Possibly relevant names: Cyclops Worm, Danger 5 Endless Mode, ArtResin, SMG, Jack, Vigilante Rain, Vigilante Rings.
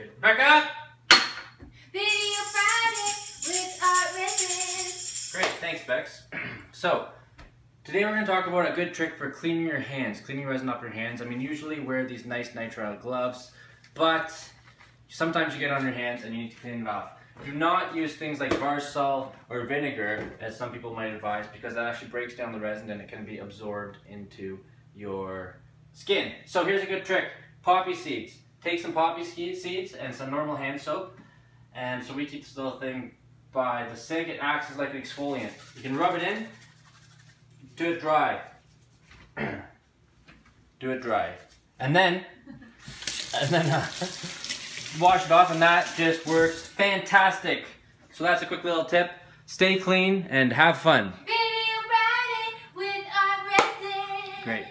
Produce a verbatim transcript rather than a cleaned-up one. Good. Back up. Video Friday with ArtResin. Great, thanks, Bex. So, today we're going to talk about a good trick for cleaning your hands, cleaning resin off your hands. I mean, usually wear these nice nitrile gloves, but sometimes you get on your hands and you need to clean it off. Do not use things like bar salt or vinegar, as some people might advise, because that actually breaks down the resin and it can be absorbed into your skin. So here's a good trick. Poppy seeds. Take some poppy seeds and some normal hand soap. And so we keep this little thing by the sink. It acts as like an exfoliant. You can rub it in. Do it dry. Do it dry. And then, and then uh, wash it off, and that just works fantastic. So that's a quick little tip. Stay clean and have fun. Video Friday with ArtResin. Great.